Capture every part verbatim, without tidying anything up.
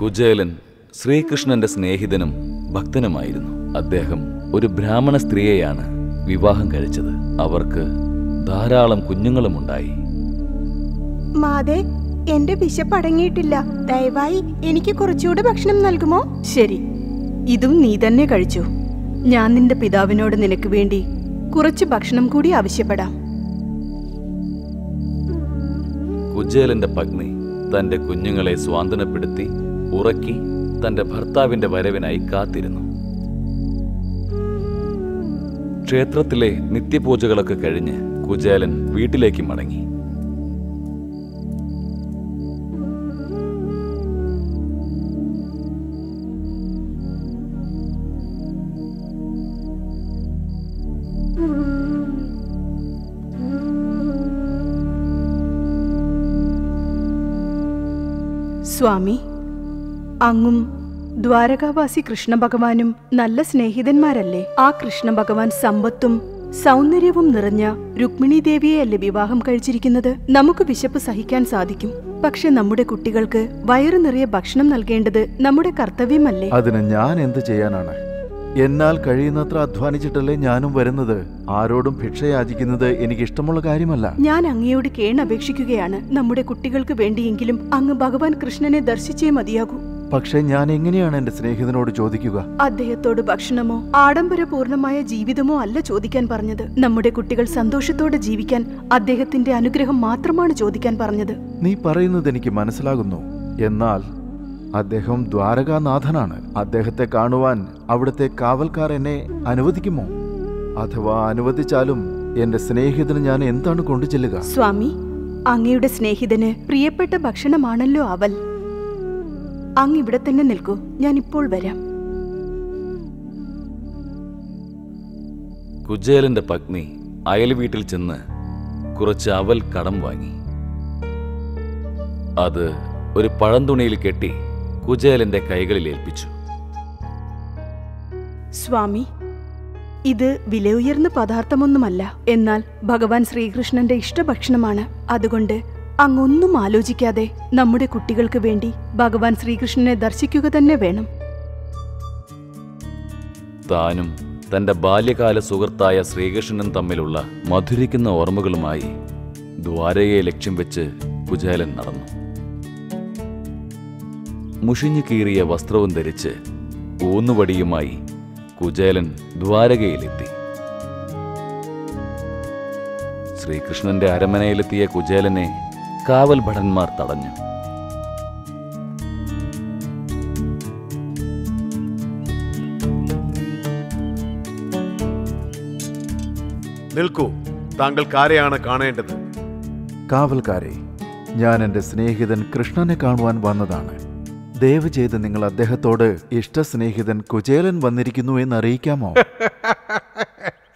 കുചേലൻ ശ്രീകൃഷ്ണന്റെ സ്നേഹിതനും ഭക്തനുമായിരുന്നു. അദ്ദേഹം ഒരു ബ്രാഹ്മണ സ്ത്രീയെയാണ് വിവാഹം കഴിച്ചത്. അവർക്ക് ധാരാളം കുഞ്ഞുങ്ങളുമുണ്ടായി. മാതേ, എന്റെ വിശപ്പ് അടങ്ങിയിട്ടില്ല. ദയവായി എനിക്ക് കുറച്ചുകൂടെ ഭക്ഷണം നൽകുമോ? ശരി, ഇതും നീ തന്നെ കഴിച്ചു. ഞാൻ നിന്റെ പിതാവിനോട് നിനക്ക് വേണ്ടി കുറച്ച് ഭക്ഷണം കൂടി ആവശ്യപ്പെടാം. കുചേലന്റെ പത്നി തന്റെ കുഞ്ഞുങ്ങളെ സ്വാന്തനപ്പെടുത്തി ഉറക്കി തന്റെ ഭർത്താവിന്റെ വരവിനായി കാത്തിരുന്നു. ക്ഷേത്രത്തിലെ നിത്യപൂജകളൊക്കെ കഴിഞ്ഞ് കുചേലൻ വീട്ടിലേക്ക് മടങ്ങി. സ്വാമി, അങ്ങും ദ്വാരകാവാസി കൃഷ്ണ ഭഗവാനും നല്ല സ്നേഹിതന്മാരല്ലേ? ആ കൃഷ്ണ ഭഗവാൻ സമ്പത്തും സൗന്ദര്യവും നിറഞ്ഞ രുക്മിണി ദേവിയെയല്ലേ വിവാഹം കഴിച്ചിരിക്കുന്നത്? നമുക്ക് വിശപ്പ് സഹിക്കാൻ സാധിക്കും, പക്ഷെ നമ്മുടെ കുട്ടികൾക്ക് വയറു നിറയെ ഭക്ഷണം നൽകേണ്ടത് നമ്മുടെ കർത്തവ്യമല്ലേ? അതിന് ഞാൻ എന്ത് ചെയ്യാനാണ്? എന്നാൽ കഴിയുന്നത്ര അധ്വാനിച്ചിട്ടല്ലേ ഞാനും വരുന്നത്. ആരോടും ഭിക്ഷയാചിക്കുന്നത് എനിക്ക് ഇഷ്ടമുള്ള കാര്യമല്ല. ഞാൻ അങ്ങയോട് കേണപേക്ഷിക്കുകയാണ്, നമ്മുടെ കുട്ടികൾക്ക് വേണ്ടിയെങ്കിലും അങ്ങ് ഭഗവാൻ കൃഷ്ണനെ ദർശിച്ചേ മതിയാകൂ. പക്ഷേ ഞാൻ എങ്ങനെയാണ് എന്റെ സ്നേഹിതനോട് ചോദിക്കുക? അദ്ദേഹത്തോട് ഭക്ഷണമോ ആഡംബരപൂർണമായ ജീവിതമോ അല്ല ചോദിക്കാൻ പറഞ്ഞത്. നമ്മുടെ കുട്ടികൾ സന്തോഷത്തോടെ ജീവിക്കാൻ അദ്ദേഹത്തിന്റെ അനുഗ്രഹം മാത്രമാണ് ചോദിക്കാൻ പറഞ്ഞത്. നീ പറയുന്നത് എനിക്ക് മനസ്സിലാകുന്നു. എന്നാൽ അദ്ദേഹം ദ്വാരകാനാഥനാണ്. അദ്ദേഹത്തെ കാണുവാൻ അവിടുത്തെ കാവൽക്കാർ എന്നെ അനുവദിക്കുമോ? അഥവാ അനുവദിച്ചാലും എന്റെ സ്നേഹിതന് ഞാൻ എന്താണ് കൊണ്ടു ചെല്ലുക? സ്വാമി, അങ്ങയുടെ സ്നേഹിതന് പ്രിയപ്പെട്ട ഭക്ഷണമാണല്ലോ അവൽ. അങ്ങ് ഇവിടെ തന്നെ നിൽക്കൂ, ഞാൻ ഇപ്പോൾ വരാം. കുചേലന്റെ പത്നി അയൽ വീട്ടിൽ ചെന്ന് കുറച്ച് അവൽ കടം വാങ്ങി. അത് ഒരു പഴന്തുണിയിൽ കെട്ടി കുചേലന്റെ കൈകളിൽ ഏൽപ്പിച്ചു. സ്വാമി, ഇത് വിലയുയർന്ന പദാർത്ഥമൊന്നുമല്ല, എന്നാൽ ഭഗവാൻ ശ്രീകൃഷ്ണന്റെ ഇഷ്ടഭക്ഷണമാണ്. അതുകൊണ്ട് അങ്ങൊന്നും ആലോചിക്കാതെ നമ്മുടെ കുട്ടികൾക്ക് വേണ്ടി ഭഗവാൻ ശ്രീകൃഷ്ണനെ ദർശിക്കുക തന്നെ വേണം. താനും തന്റെ ബാല്യകാല സുഹൃത്തായ ശ്രീകൃഷ്ണനും തമ്മിലുള്ള മധുരിക്കുന്ന ഓർമ്മകളുമായി ദ്വാരകയെ ലക്ഷ്യം വെച്ച് കുചേലൻ നടന്നു. മുഷിഞ്ഞു കീറിയ വസ്ത്രവും ധരിച്ച് ഊന്നുവടിയുമായി കുചേലൻ ദ്വാരകയിലെത്തി. ശ്രീകൃഷ്ണന്റെ അരമനയിലെത്തിയ കുചേലനെ കാവൽ ഭടന്മാർ തടഞ്ഞു. നിൽക്കൂ, താങ്കൾക്ക് ആരെയാണ് കാണേണ്ടത്? കാവൽക്കാരെ, ഞാൻ എന്റെ സ്നേഹിതൻ കൃഷ്ണനെ കാണുവാൻ വന്നതാണ്. ദയവ് ചെയ്ത് നിങ്ങൾ അദ്ദേഹത്തോട് ഇഷ്ടസ്നേഹിതൻ കുചേലൻ വന്നിരിക്കുന്നു എന്നറിയിക്കാമോ?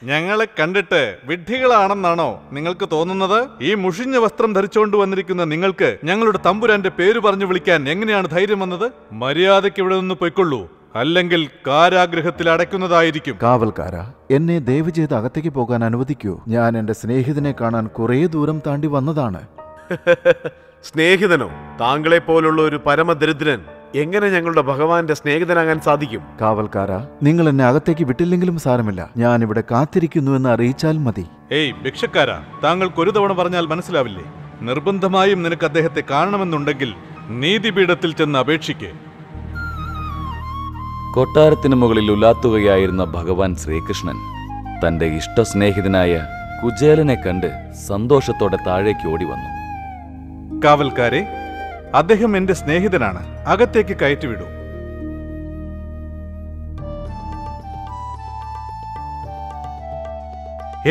ഞങ്ങളെ കണ്ടിട്ട് വിഡ്ഢികളാണെന്നാണോ നിങ്ങൾക്ക് തോന്നുന്നത്? ഈ മുഷിഞ്ഞ വസ്ത്രം ധരിച്ചുകൊണ്ട് വന്നിരിക്കുന്ന നിങ്ങൾക്ക് ഞങ്ങളുടെ തമ്പുരാന്റെ പേര് പറഞ്ഞു വിളിക്കാൻ എങ്ങനെയാണ് ധൈര്യം വന്നത്? മര്യാദയ്ക്ക് ഇവിടെ നിന്ന് പൊയ്ക്കൊള്ളൂ, അല്ലെങ്കിൽ കാരാഗ്രഹത്തിൽ അടയ്ക്കുന്നതായിരിക്കും. കാവൽക്കാരാ, എന്നെ ദയവ് ചെയ്ത് അകത്തേക്ക് പോകാൻ അനുവദിക്കൂ. ഞാൻ എന്റെ സ്നേഹിതനെ കാണാൻ കുറേ ദൂരം താണ്ടി വന്നതാണ്. സ്നേഹിതനോ? താങ്കളെ പോലുള്ള ഒരു പരമദരിദ്രൻ എങ്ങനെ ഞങ്ങളുടെ ഭഗവാന്റെ സ്നേഹിതനാകാൻ സാധിക്കും? കാവൽക്കാരാ, നിങ്ങൾ എന്നെ അകത്തേക്ക് വിട്ടില്ലെങ്കിലും സാരമില്ല, ഞാൻ ഇവിടെ കാത്തിരിക്കുന്നു എന്ന് അറിയിച്ചാൽ മതി. ഏയ് ഭിക്ഷക്കാരാ, താങ്കൾക്ക് ഒരു തവണ പറഞ്ഞാൽ മനസ്സിലാവില്ലേ? നിർബന്ധമായും നിനക്ക് അദ്ദേഹത്തെ കാണണമെന്നുണ്ടെങ്കിൽ നീതിപീഠത്തിൽ ചെന്ന് അപേക്ഷിക്കേ. കൊട്ടാരത്തിന് മുകളിൽ ഉലാത്തുകയായിരുന്ന ഭഗവാൻ ശ്രീകൃഷ്ണൻ തന്റെ ഇഷ്ട സ്നേഹിതനായ കുചേലനെ കണ്ട് സന്തോഷത്തോടെ താഴേക്ക് ഓടി വന്നു. കാവൽക്കാരെ, അദ്ദേഹം എന്റെ സ്നേഹിതനാണ്, അകത്തേക്ക് കയറ്റിവിടൂ.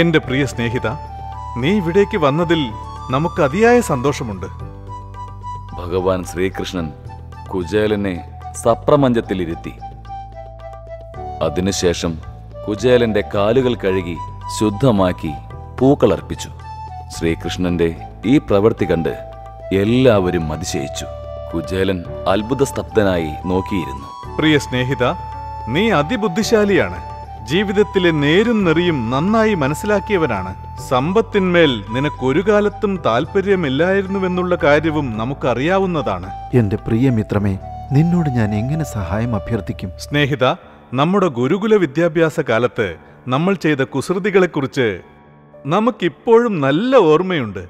എന്റെ പ്രിയ സ്നേഹിത, നീ ഇവിടേക്ക് വന്നതിൽ നമുക്ക് അതിയായ സന്തോഷമുണ്ട്. ഭഗവാൻ ശ്രീകൃഷ്ണൻ കുചേലനെ സപ്രമഞ്ചത്തിലിരുത്തി. അതിനുശേഷം കുചേലന്റെ കാലുകൾ കഴുകി ശുദ്ധമാക്കി പൂക്കളർപ്പിച്ചു. ശ്രീകൃഷ്ണന്റെ ഈ പ്രവൃത്തി കണ്ട് എല്ലാവരും അതിശയിച്ചു. കുചേലൻ അത്ഭുതസ്തബ്ധനായി നോക്കിയിരുന്നു. പ്രിയ സ്നേഹിത, നീ അതിബുദ്ധിശാലിയാണ്. ജീവിതത്തിലെ നേരും നെറിയും നന്നായി മനസ്സിലാക്കിയവനാണ്. സമ്പത്തിന്മേൽ നിനക്കൊരു കാലത്തും താല്പര്യമില്ലായിരുന്നുവെന്നുള്ള കാര്യവും നമുക്കറിയാവുന്നതാണ്. എന്റെ പ്രിയമിത്രമേ, നിന്നോട് ഞാൻ എങ്ങനെ സഹായം അഭ്യർത്ഥിക്കും? സ്നേഹിത, നമ്മുടെ ഗുരുകുല വിദ്യാഭ്യാസ കാലത്ത് നമ്മൾ ചെയ്ത കുസൃതികളെക്കുറിച്ച് നമുക്കിപ്പോഴും നല്ല ഓർമ്മയുണ്ട്.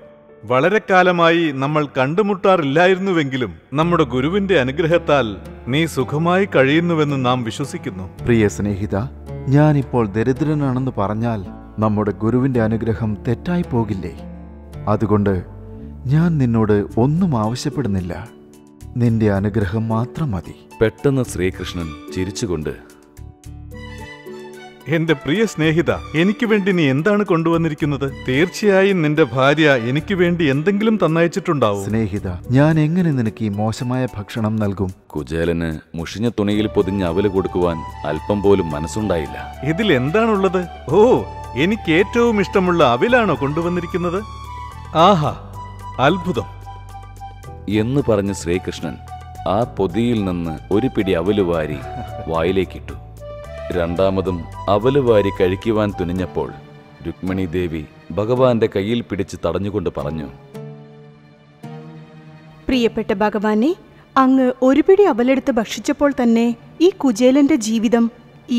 വളരെ കാലമായി നമ്മൾ കണ്ടുമുട്ടാറില്ലായിരുന്നുവെങ്കിലും നമ്മുടെ ഗുരുവിന്റെ അനുഗ്രഹത്താൽ നീ സുഖമായി കഴിയുന്നുവെന്ന് നാം വിശ്വസിക്കുന്നു. പ്രിയ സ്നേഹിത, ഞാനിപ്പോൾ ദരിദ്രനാണെന്ന് പറഞ്ഞാൽ നമ്മുടെ ഗുരുവിൻ്റെ അനുഗ്രഹം തെറ്റായി പോകില്ലേ? അതുകൊണ്ട് ഞാൻ നിന്നോട് ഒന്നും ആവശ്യപ്പെടുന്നില്ല, നിന്റെ അനുഗ്രഹം മാത്രം മതി. പെട്ടെന്ന് ശ്രീകൃഷ്ണൻ ചിരിച്ചുകൊണ്ട്, എന്റെ പ്രിയ സ്നേഹിത, എനിക്ക് വേണ്ടി നീ എന്താണ് കൊണ്ടുവന്നിരിക്കുന്നത്? തീർച്ചയായും നിന്റെ ഭാര്യ എനിക്ക് വേണ്ടി എന്തെങ്കിലും തന്നയച്ചിട്ടുണ്ടാവും. സ്നേഹിത, ഞാൻ എങ്ങനെ നിനക്ക് ഈ മോശമായ ഭക്ഷണം നൽകും? കുചേലന് മുഷിഞ്ഞ തുണിയിൽ പൊതിഞ്ഞ അവല് കൊടുക്കുവാൻ അല്പം പോലും മനസ്സുണ്ടായില്ല. ഇതിൽ എന്താണുള്ളത്? ഓ, എനിക്ക് ഏറ്റവും ഇഷ്ടമുള്ള അവിലാണോ കൊണ്ടുവന്നിരിക്കുന്നത്? ആഹാ, അത്ഭുതം എന്ന് പറഞ്ഞ് ശ്രീകൃഷ്ണൻ ആ പൊതിയിൽ നിന്ന് ഒരു പിടി അവല് വാരി വായിലേക്കിട്ടു. രണ്ടാമതും അവല് വാരി കഴിക്കുവാൻ തുനിഞ്ഞപ്പോൾ രുക്മിണി ദേവി ഭഗവാന്റെ കയ്യിൽ പിടിച്ച് തടഞ്ഞുകൊണ്ട് പറഞ്ഞു, പ്രിയപ്പെട്ട ഭഗവാനെ, അങ്ങ് ഒരു പിടി അവലെടുത്ത് ഭക്ഷിച്ചപ്പോൾ തന്നെ ഈ കുചേലന്റെ ജീവിതം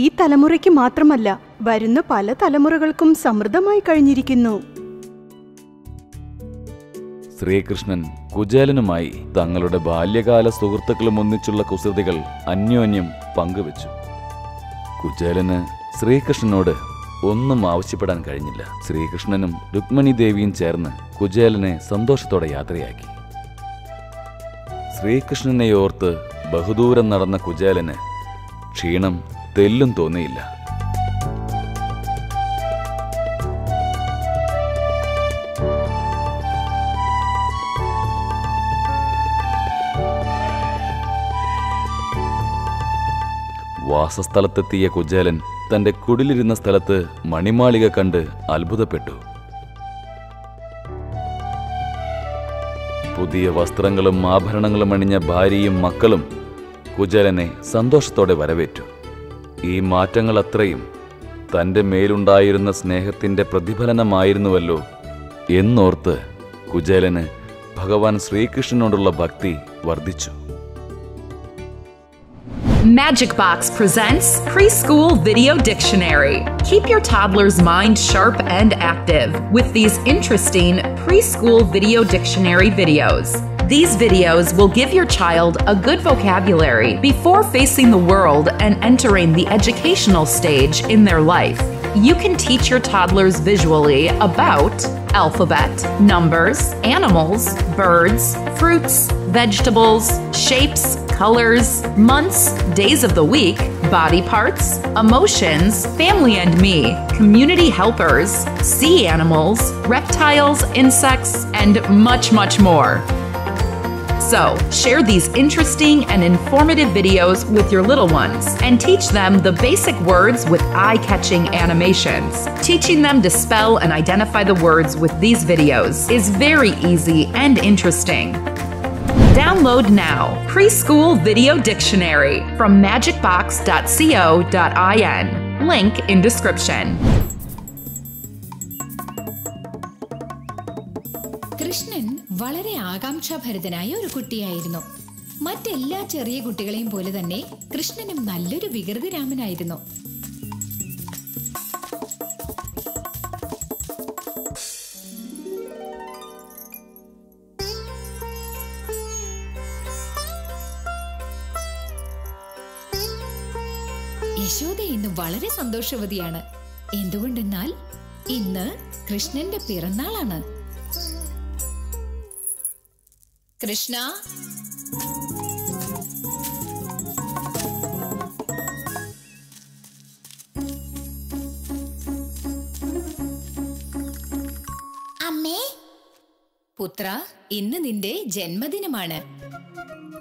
ഈ തലമുറയ്ക്ക് മാത്രമല്ല വരുന്ന പല തലമുറകൾക്കും സമൃദ്ധമായി കഴിഞ്ഞിരിക്കുന്നു. ശ്രീകൃഷ്ണൻ കുചേലനുമായി തങ്ങളുടെ ബാല്യകാല സുഹൃത്തുക്കളും ഒന്നിച്ചുള്ള കുസൃതികൾ അന്യോന്യം പങ്കുവെച്ചു. കുചേലന് ശ്രീകൃഷ്ണനോട് ഒന്നും ആവശ്യപ്പെടാൻ കഴിഞ്ഞില്ല. ശ്രീകൃഷ്ണനും രുക്മിണി ദേവിയും ചേർന്ന് കുചേലനെ സന്തോഷത്തോടെ യാത്രയാക്കി. ശ്രീകൃഷ്ണനെ ഓർത്ത് ബഹുദൂരം നടന്ന കുചേലന് ക്ഷീണം തെല്ലും തോന്നിയില്ല. വാസസ്ഥലത്തെത്തിയ കുചേലൻ തന്റെ കുടിലിരുന്ന സ്ഥലത്ത് മണിമാളിക കണ്ട് അത്ഭുതപ്പെട്ടു. പുതിയ വസ്ത്രങ്ങളും ആഭരണങ്ങളും അണിഞ്ഞ ഭാര്യയും മക്കളും കുചേലനെ സന്തോഷത്തോടെ വരവേറ്റു. ഈ മാറ്റങ്ങൾ അത്രയും തൻ്റെ മേലുണ്ടായിരുന്ന സ്നേഹത്തിൻ്റെ പ്രതിഫലനമായിരുന്നുവല്ലോ എന്നോർത്ത് കുചേലന് ഭഗവാൻ ശ്രീകൃഷ്ണനോടുള്ള ഭക്തി വർദ്ധിച്ചു. Magic Box presents Preschool Video Dictionary. Keep your toddler's mind sharp and active with these interesting preschool video dictionary videos. These videos will give your child a good vocabulary before facing the world and entering the educational stage in their life. You can teach your toddlers visually about alphabet, numbers, animals, birds, fruits, vegetables, shapes, colors, months, days of the week, body parts, emotions, family and me, community helpers, sea animals, reptiles, insects, and much, much more. So, share these interesting and informative videos with your little ones and teach them the basic words with eye-catching animations. Teaching them to spell and identify the words with these videos is very easy and interesting. Download now Preschool Video Dictionary from magic box dot co dot in. Link in description. Krishnan വളരെ ആകാംക്ഷാഭരിതനായ ഒരു കുട്ടിയായിരുന്നു. മറ്റെല്ലാ ചെറിയ കുട്ടികളെയും പോലെ തന്നെ കൃഷ്ണനും നല്ലൊരു വികൃതിരാമനായിരുന്നു. യശോദ ഇന്ന് വളരെ സന്തോഷവതിയാണ്. എന്തുകൊണ്ടെന്നാൽ ഇന്ന് കൃഷ്ണന്റെ പിറന്നാളാണ്. കൃഷ്ണ, അമ്മേ. പുത്ര, ഇന്ന് നിന്റെ ജന്മദിനമാണ്.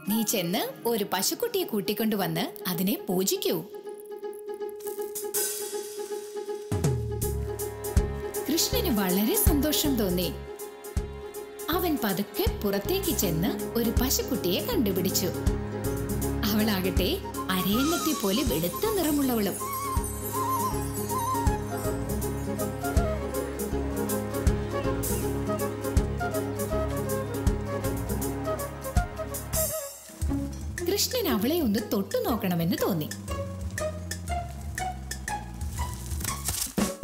നീ ചെന്ന് ഒരു പശുക്കുട്ടിയെ കൂട്ടിക്കൊണ്ടുവന്ന് അതിനെ പൂജിക്കൂ. കൃഷ്ണന് വളരെ സന്തോഷം തോന്നി. അവൻ പതുക്കെ പുറത്തേക്ക് ചെന്ന് ഒരു പശുക്കുട്ടിയെ കണ്ടുപിടിച്ചു. അവളാകട്ടെ അരയന്നത്തെ പോലെ വെളുത്ത നിറമുള്ളവളും. കൃഷ്ണൻ അവളെ ഒന്ന് തൊട്ടു നോക്കണമെന്ന് തോന്നി.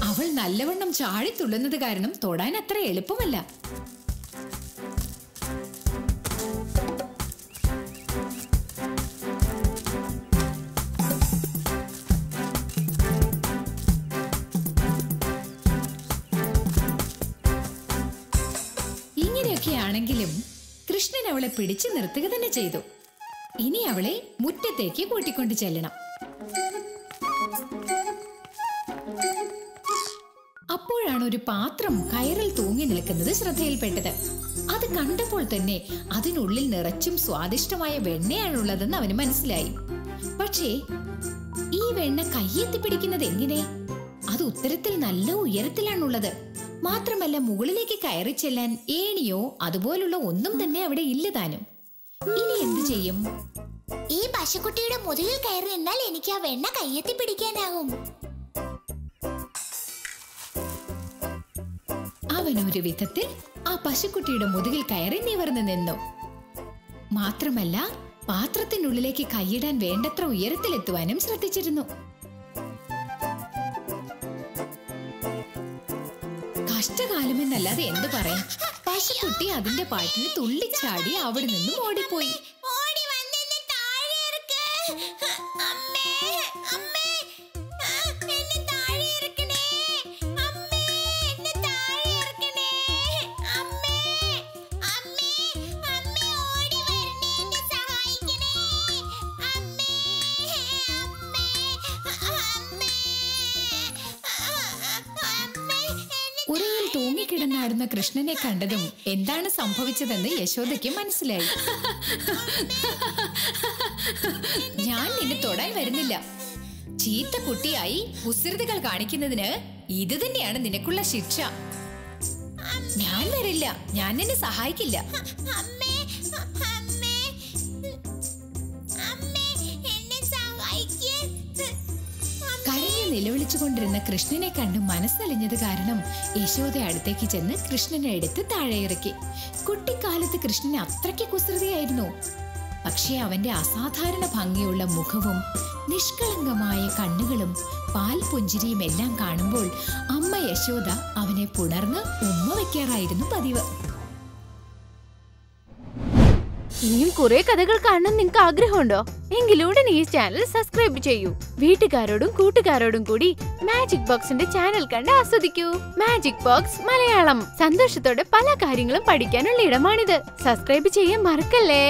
അവൾ നല്ലവണ്ണം ചാടി തുള്ളുന്നത് കാരണം തൊടാൻ അത്ര എളുപ്പമല്ല. ഇങ്ങനെയൊക്കെയാണെങ്കിലും കൃഷ്ണൻ അവളെ പിടിച്ചു നിർത്തുക തന്നെ ചെയ്തു. ഇനി അവളെ മുറ്റത്തേക്ക് കൂട്ടിക്കൊണ്ടു ചെല്ലണം. അപ്പോഴാണ് ഒരു പാത്രം കയറിൽ തൂങ്ങി നിൽക്കുന്നത് ശ്രദ്ധയിൽപ്പെട്ടത്. അത് കണ്ടപ്പോൾ തന്നെ അതിനുള്ളിൽ നിറച്ചും സ്വാദിഷ്ടമായ വെണ്ണയാണുള്ളതെന്ന് അവന് മനസ്സിലായി. പക്ഷേ ഈ വെണ്ണ കയ്യെത്തി പിടിക്കുന്നത് എങ്ങനെ? അത് ഉത്തരത്തിൽ നല്ല ഉയരത്തിലാണുള്ളത്. മാത്രമല്ല മുകളിലേക്ക് കയറി ചെല്ലാൻ ഏണിയോ അതുപോലുള്ള ഒന്നും തന്നെ അവിടെ ഇല്ലതാനും. ഇനി എന്ത് ചെയ്യും? ഈ പശുക്കുട്ടിയുടെ മുതലിൽ കയറി നിന്നാൽ എനിക്ക് ആ വെണ്ണ കയ്യെത്തി പിടിക്കാനാകും. അവനൊരു വിധത്തിൽ ആ പശുക്കുട്ടിയുടെ മുതുകിൽ കയറി നിവർന്നു നിന്നു. മാത്രമല്ല പാത്രത്തിനുള്ളിലേക്ക് കൈയിടാൻ വേണ്ടത്ര ഉയരത്തിലെത്തുവാനും ശ്രദ്ധിച്ചിരുന്നു. കഷ്ടകാലമെന്നല്ലാതെ എന്ത് പറയാം, പശുക്കുട്ടി അതിന്റെ പാട്ടിന് തുള്ളിച്ചാടി അവിടെ നിന്നും ഓടിപ്പോയി. കിടന്നാടുന്ന കൃഷ്ണനെ കണ്ടതും എന്താണ് സംഭവിച്ചതെന്ന് യശോദയ്ക്ക് മനസ്സിലായി. ഞാൻ നിന്നെ തൊടാൻ വരുന്നില്ല, ചീത്ത കുട്ടിയായി കുസൃതികൾ കാണിക്കുന്നതിന് ഇത് തന്നെയാണ് നിനക്കുള്ള ശിക്ഷ. ഞാൻ വരില്ല, ഞാൻ നിന്നെ സഹായിക്കില്ല. നിലവിളിച്ചുകൊണ്ടിരുന്ന കൃഷ്ണനെ കണ്ട് മനസ്സലിഞ്ഞത് കാരണം യശോദ അടുത്തേക്ക് ചെന്ന് കൃഷ്ണനെ എടുത്ത് താഴെ ഇറക്കി. കുട്ടിക്കാലത്ത് കൃഷ്ണന് അത്രയ്ക്ക് കുസൃതിയായിരുന്നു. പക്ഷേ അവന്റെ അസാധാരണ ഭംഗിയുള്ള മുഖവും നിഷ്കളങ്കമായ കണ്ണുകളും പാൽപുഞ്ചിരിയും എല്ലാം കാണുമ്പോൾ അമ്മ യശോദ അവനെ പുണർന്ന് ഉമ്മ വയ്ക്കാറായിരുന്നു പതിവ്. ഇനിയും കുറെ കഥകൾ കാണണം നിങ്ങൾക്ക് ആഗ്രഹമുണ്ടോ? എങ്കിലൂടെ ഈ ചാനൽ സബ്സ്ക്രൈബ് ചെയ്യൂ. വീട്ടുകാരോടും കൂട്ടുകാരോടും കൂടി മാജിക് ബോക്സിന്റെ ചാനൽ കണ്ട് ആസ്വദിക്കൂ. മാജിക് ബോക്സ് മലയാളം, സന്തോഷത്തോടെ പല കാര്യങ്ങളും പഠിക്കാനുള്ള ഇടമാണിത്. സബ്സ്ക്രൈബ് ചെയ്യാൻ മറക്കല്ലേ.